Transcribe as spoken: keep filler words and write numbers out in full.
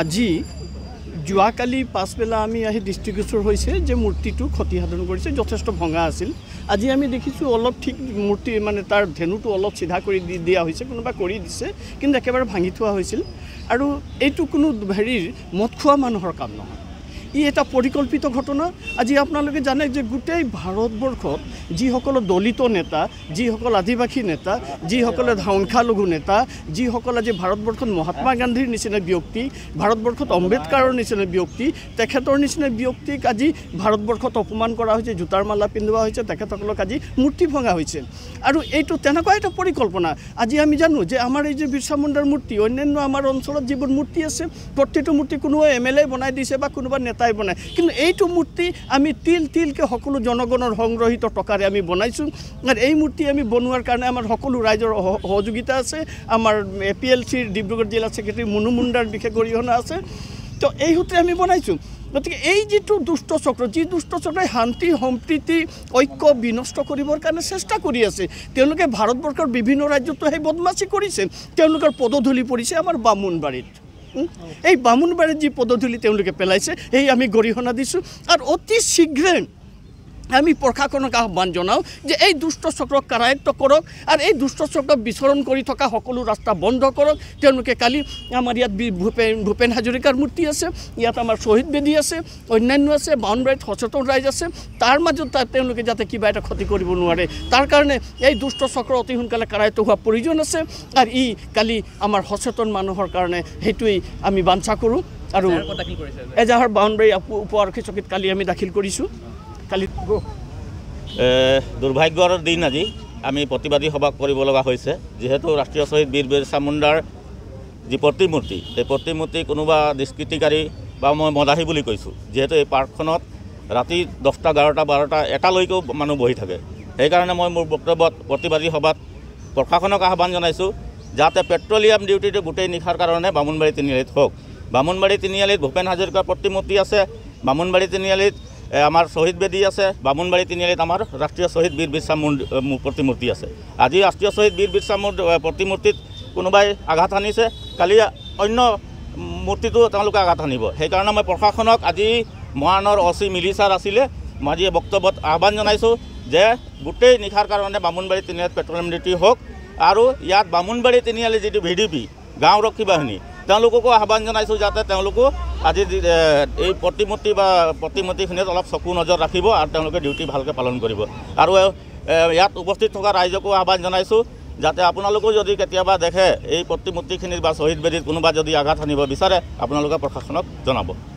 আজি जुआकाली पासबेला डिस्ट्रिब्यूटर हो मूर्ति क्षति साधन कर जथेष भंगा आसिल আজি आम देखी अलग ठीक मूर्ति मानने तार धेनु तो अलग सीधा कर दिया कि एकेबारे भांगी थोड़ा और यू कह हेर मद खुआ मानुर कम न इ एटा परिकल्पित घटना। आज आपनालोके जाने जे गोटेई भारतवर्षत जिसकल दलित नेता जिसकल आदिवासी नेता जिसकल संख्यालघु नेता जिसकल आज भारतवर्षत महात्मा गांधीर निचिना व्यक्ति भारतवर्षत अम्बेडकारोर निचिना व्यक्ति तेखेतर निचिना व्यक्तिक आज भारतवर्षत अपमान करा होइछे, जूतार माला पिंधवा होइछे, तेखेतकलक आज मूर्ति भंगा होइछे और एइटो तेनेकुवा एटा परिकल्पना। आज आमि जानो जे आमार एइ जे बिरसा मुंडार मूर्ति अन्यान्य आमार अंचलत जिबोर मूर्ति आछे प्रतिटो मूर्ति कोनोबा एमएलए बनाय दिछे बा कोनोबा नेता बनाए किन्तु एइटो मूर्ति आमी तिल तिल के सकलो जनगणर संग्रहित टकारे आमी बनाइछुं और एइ मूर्ति आमी बनवार कारणे आमार सकलो राइजर सहयोगिता आछे। आमार एपिएलसिर डिब्रुगढ़ जिला सेक्रेटारी मुनु मुंडार विशेष गरिहना आछे। तो एइ सूत्रे आमी बनाइछुं गतिके एइ जिटु दुष्ट चक्र जी दुष्ट चक्रे शांति सम्प्रीति ऐक्य विनष्ट करिबर कारणे चेष्टा करि आछे। तेओलोके भारतवर्षर विभिन्न राज्यतो हेइ बदमाशी करिछे। तेओलोकर पदधूलि परिछे आमार बामुनबाड़ीत এই বামুনবাড়ীত जी পদধূলি তেওঁলোকে পেলাইছে এই আমি গৰিহণা দিছো আর অতি শীঘ্ৰে আমি প্ৰশাসনক আহ্বান জনাও যে এই দুষ্ট চক্ৰক কাৰায়ত্ব কৰক আৰু এই দুষ্ট চক্ৰক বিচৰণ কৰি থকা সকলো ৰাস্তা বন্ধ কৰক। তেওঁলোকে কালি আমাৰ ইয়াত ভূপেন ভূপেন হাজৰিকাৰ মূৰ্তি আছে, ইয়াত আমাৰ শহীদ বেদী আছে, অন্যান্য আছে, বাউনবাৰীত সচেতন ৰাইজ আছে। তাৰ মাজত তেওঁলোকে যাতে কিবা এটা ক্ষতি কৰিব নোৱাৰে তাৰ কাৰণে এই দুষ্ট চক্ৰ অতি সোনকালে কাৰায়ত্ব হোৱা প্ৰয়োজন আছে আৰু ই কালি আমাৰ সচেতন মানুহৰ কাৰণে হেতুই আমি বাঞ্ছা কৰোঁ আৰু এজাহাৰ বাউনবাৰী উপ আৰক্ষী চকীত কালি আমি দাখিল কৰিছো। दुर्भाग्यर दिन आज आम प्रतिबादी सभा जीतु राष्ट्रीय शहीद वीर बिरसा मुंडार जी प्रतिमूर्ति प्रतिमूर्ति कोनोबा दुष्कृतिकारी मैं मदाही बुली कैसो जीतु ये पार्कखनत राति दसटा एगारटा बारटा एटालैको मानु बहि थाके। हेइकारणे मैं मोर बक्तव्यत प्रतिबादी सभात प्रशासनक आह्वान जानाइछो जाते पेट्रलियाम डिउटिते गोटेई निखार कारणे बामुनबाड़ी तिनिआलित हक। बामुनबाड़ी तिनिआलित भूपेन हाजरिका प्रतिमूर्ति आछे, बामुनबाड़ी तिनिआलित आमार शहीद बेदी आसे, बामुनबाड़ी तिनिआलित आमार राष्ट्रीय शहीद वीर बिरसा मुंडा प्रतिमूर्ति आसे। आज राष्ट्रीय शहीद वीर बिरसा मुंडा प्रतिमूर्तित कोनोबाई आघात आनिछे, काली अन्य मूर्तितो तालोक आघात आनिब। हेइकारणे मैं प्रशासनक आज महानर असि मिलिसार आसिले मैं आज बक्तव्यत आह्वान जानाइछो जे गोटेई निखार कारणे बामुनबाड़ी तिनिआलित पेट्रलियाम डिउटी हक आरु इयात बामुनबाड़ी तिनिआलित जितु भिडिपि गाँवरक्षी बाहिनी तालोकको आह्वान जानाइछो जाते तालोको आज ये प्रतिमूर्ति प्रतिमूर्ति अलग चकू नजर रखिब और डिउटी भालके पालन कर इतना उपस्थित थका राइजको आह्वान जानाइछो जाते आपनालोको जदि केतियाबा देखे ये प्रतिमूर्ति शहीद बेदीत कोनोबा जदि आघात आनिब विचारे आपनालोके प्रशासनक जनाब।